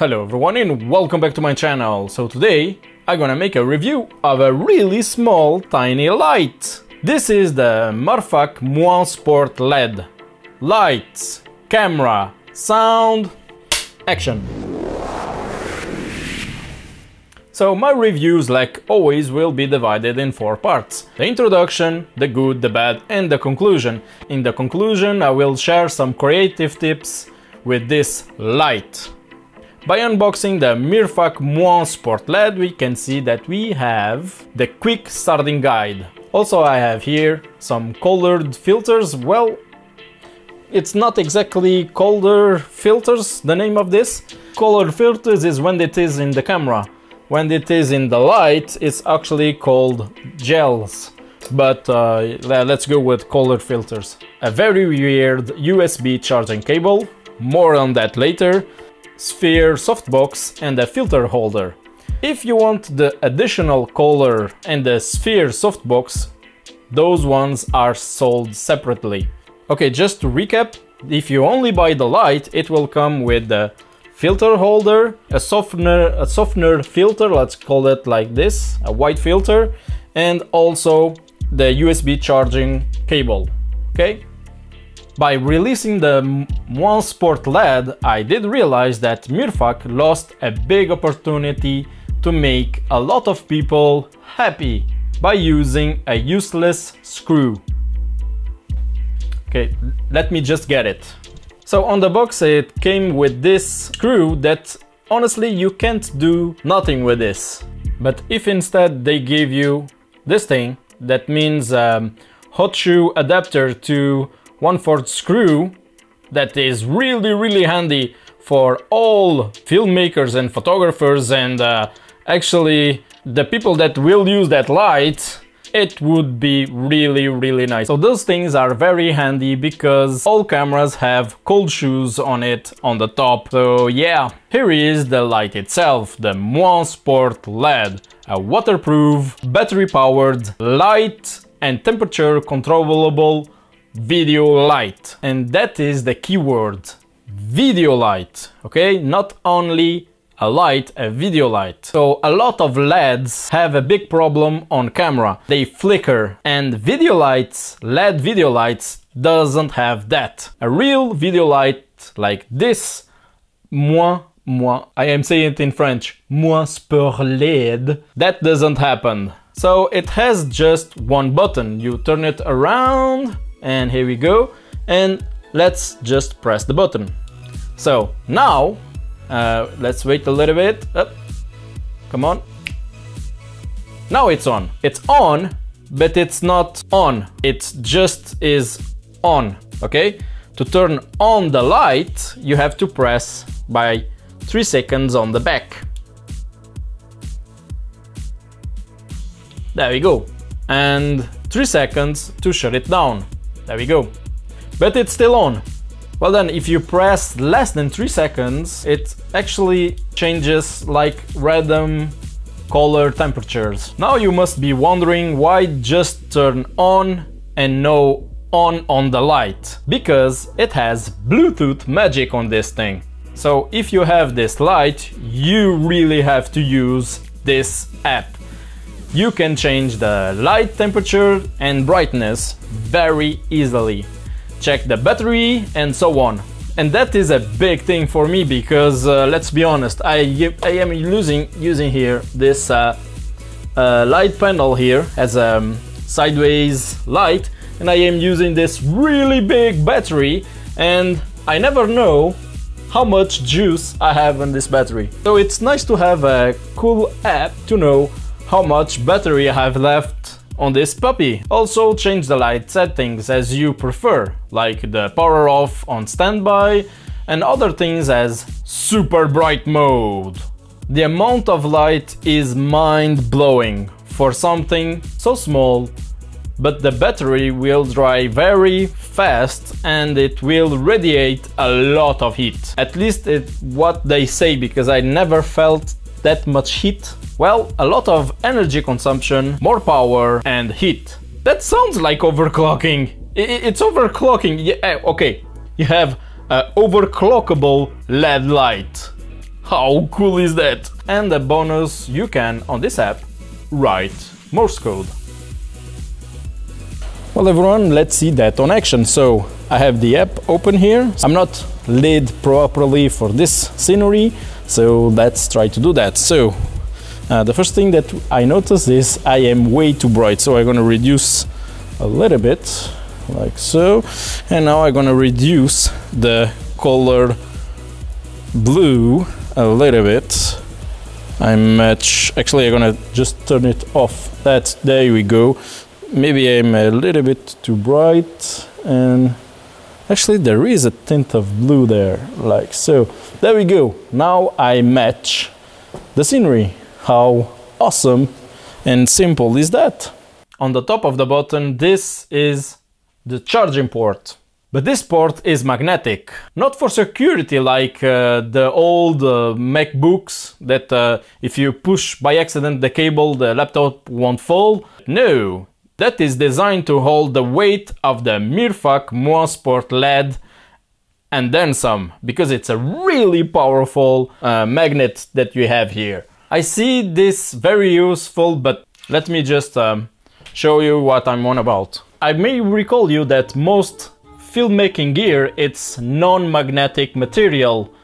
Hello everyone and welcome back to my channel. So today I'm gonna make a review of a really small tiny light. This is the Mirfak Moin Sport LED. Lights, camera, sound, action. So my reviews, like always, will be divided in four parts. The introduction, the good, the bad and the conclusion. In the conclusion I will share some creative tips with this light. By unboxing the Mirfak Moin Sport LED, we can see that we have the quick starting guide. Also, I have here some colored filters. Well, it's not exactly color filters, the name of this. Color filters is when it is in the camera. When it is in the light, it's actually called gels. But let's go with color filters. A very weird USB charging cable. More on that later. Sphere softbox and a filter holder. If you want the additional color and the sphere softbox, those ones are sold separately. Okay, just to recap, if you only buy the light, it will come with the filter holder, a softener filter, let's call it like this, a white filter, and also the USB charging cable. Okay? By releasing the Moin Sport LED, I did realize that Mirfak lost a big opportunity to make a lot of people happy by using a useless screw. Okay, let me just get it. So on the box it came with this screw that honestly you can't do nothing with this. But if instead they give you this thing, that means hot shoe adapter to 1/4 screw, that is really handy for all filmmakers and photographers, and actually the people that will use that light, it would be really nice. So those things are very handy because all cameras have cold shoes on it on the top. So yeah, here is the light itself, the Moin Sport LED, a waterproof, battery powered light and temperature controllable video light. And that is the keyword, video light. Okay, not only a light, a video light. So a lot of LEDs have a big problem on camera, they flicker, and video lights, LED video lights, doesn't have that. A real video light like this Moin, I am saying it in French, Moin Sport LED, that doesn't happen. So it has just one button, you turn it around. And here we go, and let's just press the button. So now let's wait a little bit. Come on. Now it's on. It's on, but it's not on. It just is on. Okay? To turn on the light, you have to press by 3 seconds on the back. There we go. And 3 seconds to shut it down. There we go. But it's still on. Well then, if you press less than 3 seconds, it actually changes like random color temperatures. Now you must be wondering why just turn on and no on the light. Because it has Bluetooth magic on this thing. So if you have this light, you really have to use this app. You can change the light temperature and brightness very easily. Check the battery and so on. And that is a big thing for me because let's be honest, I am using here this light panel here as a sideways light, and I am using this really big battery, and I never know how much juice I have in this battery. So it's nice to have a cool app to know how much battery I have left on this puppy. Also change the light settings as you prefer, like the power off on standby and other things as super bright mode. The amount of light is mind-blowing for something so small, but the battery will dry very fast and it will radiate a lot of heat. At least it's what they say, because I never felt that much heat. Well, a lot of energy consumption, more power and heat. That sounds like overclocking. It's overclocking. Yeah, okay, you have an overclockable LED light. How cool is that? And a bonus, you can, on this app, write Morse code. Well everyone, let's see that on action. So I have the app open here. I'm not lit properly for this scenery, so let's try to do that. So the first thing that I notice is I am way too bright, so I'm gonna reduce a little bit, like so. And now I'm gonna reduce the color blue a little bit. Actually I'm gonna just turn it off. There we go. Maybe I'm a little bit too bright, and actually there is a tint of blue there, like so. There we go. Now I match the scenery. How awesome and simple is that? On the top of the button, this is the charging port. But this port is magnetic, not for security like the old MacBooks that if you push by accident the cable, the laptop won't fall. No, that is designed to hold the weight of the Mirfak Moin Sport LED and then some, because it's a really powerful magnet that you have here. I see this very useful, but let me just show you what I'm on about. I may recall you that most filmmaking gear, it's non-magnetic material.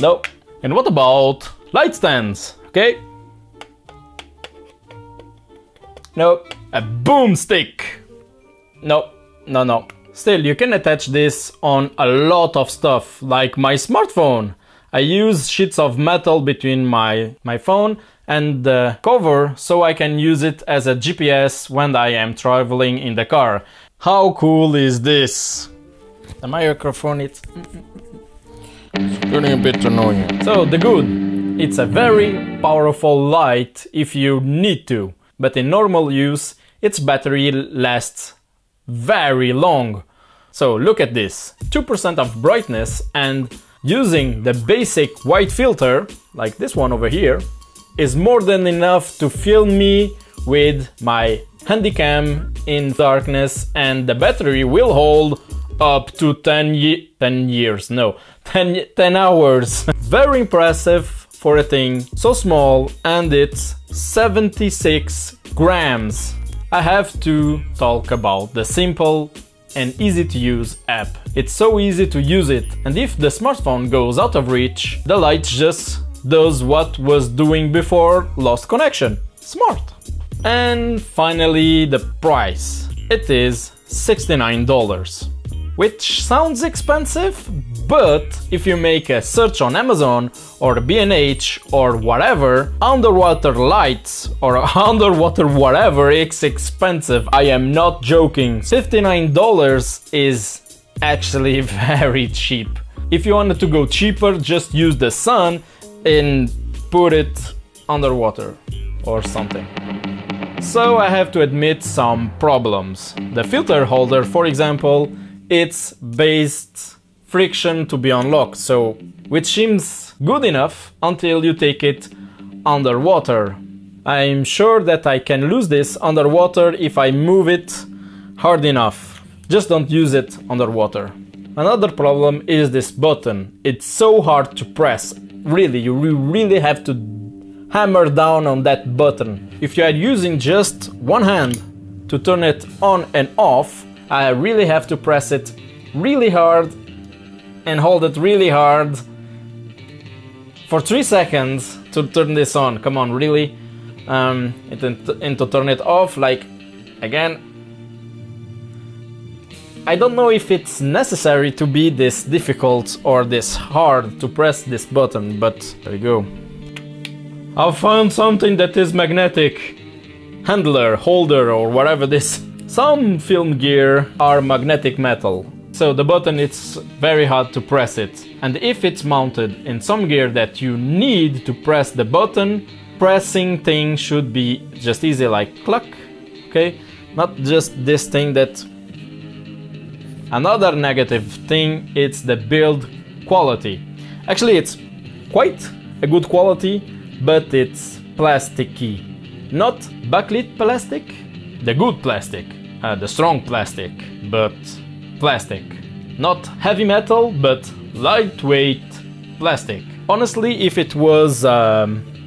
No. And what about light stands? Okay. No. A boomstick. No, no, no. Still, you can attach this on a lot of stuff, like my smartphone. I use sheets of metal between my phone and the cover, so I can use it as a GPS when I am traveling in the car. How cool is this? The microphone, it's getting a bit annoying. So the good, it's a very powerful light if you need to, but in normal use, its battery lasts very long. So look at this, 2% of brightness, and using the basic white filter, like this one over here, is more than enough to film me with my handycam in darkness, and the battery will hold up to 10 hours. Very impressive for a thing so small, and it's 76 grams. I have to talk about the simple and easy to use app. It's so easy to use it, and if the smartphone goes out of reach, the light just does what was doing before, lost connection. Smart. And finally, the price. It is $69, which sounds expensive, but if you make a search on Amazon or B&H or whatever, underwater lights or underwater whatever, it's expensive. I am not joking. $59 is actually very cheap. If you wanted to go cheaper, just use the sun and put it underwater or something. So I have to admit some problems. The filter holder, for example, it's based friction to be unlocked, so which seems good enough until you take it underwater. I'm sure that I can lose this underwater if I move it hard enough. Just don't use it underwater. Another problem is this button. It's so hard to press. Really, you really have to hammer down on that button. If you are using just one hand to turn it on and off, I really have to press it really hard and hold it really hard for 3 seconds to turn this on. Come on, really? And to turn it off, like, again. I don't know if it's necessary to be this difficult or this hard to press this button, but there you go. I found something that is magnetic. Handler, holder, or whatever this. Some film gear are magnetic metal, so the button, it's very hard to press it. And if it's mounted in some gear that you need to press the button, pressing thing should be just easy, like cluck, okay? Not just this thing that... Another negative thing, it's the build quality. Actually, it's quite a good quality, but it's plasticky. Not backlit plastic, the good plastic, the strong plastic, but plastic. Not heavy metal, but lightweight plastic. Honestly, if it was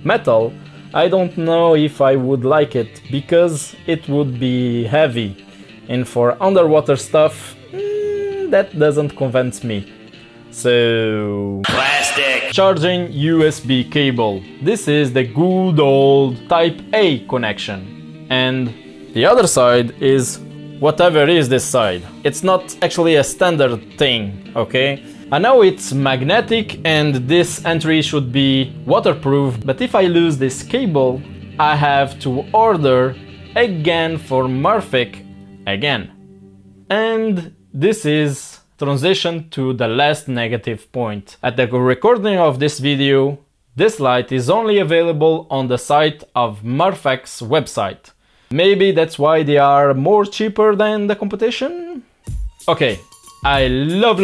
metal, I don't know if I would like it, because it would be heavy, and for underwater stuff, that doesn't convince me. So... plastic! Charging USB cable. This is the good old type A connection. And the other side is whatever is this side. It's not actually a standard thing, okay? I know it's magnetic and this entry should be waterproof, but if I lose this cable, I have to order again for Mirfak again. And this is transition to the last negative point. At the recording of this video, this light is only available on the site of Mirfak's website. Maybe that's why they are more cheaper than the competition? Okay, I love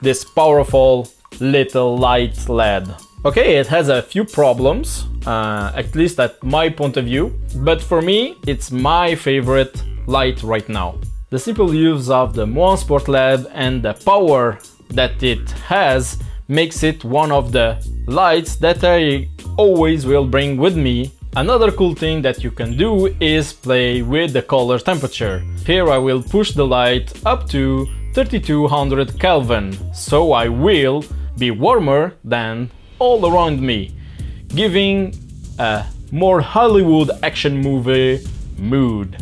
this powerful little light LED. Okay, it has a few problems, at least at my point of view, but for me, it's my favorite light right now. The simple use of the Moin Sport LED and the power that it has makes it one of the lights that I always will bring with me. Another cool thing that you can do is play with the color temperature. Here I will push the light up to 3200 Kelvin, so I will be warmer than all around me, giving a more Hollywood action movie mood.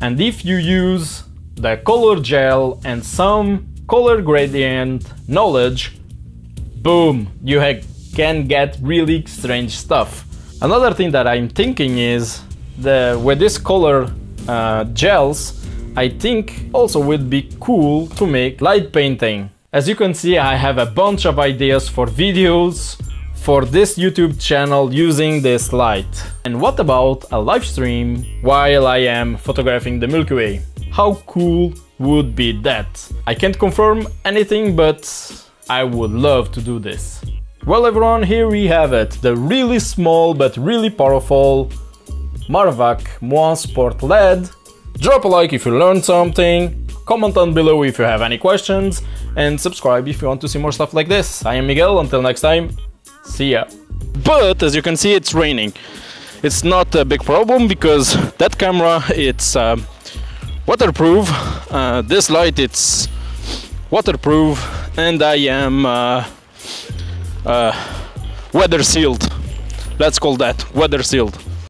And if you use the color gel and some color gradient knowledge, boom, you can get really strange stuff. Another thing that I'm thinking is with this color gels, I think also would be cool to make light painting. As you can see, I have a bunch of ideas for videos for this YouTube channel using this light. And what about a live stream while I am photographing the Milky Way? How cool would be that? I can't confirm anything, but I would love to do this. Well everyone, here we have it, the really small but really powerful Mirfak Moin Sport LED. Drop a like if you learned something, comment down below if you have any questions, and subscribe if you want to see more stuff like this. I am Miguel, until next time, see ya. But as you can see, it's raining. It's not a big problem because that camera, it's waterproof, this light, it's waterproof, and I am weather sealed. Let's call that weather sealed.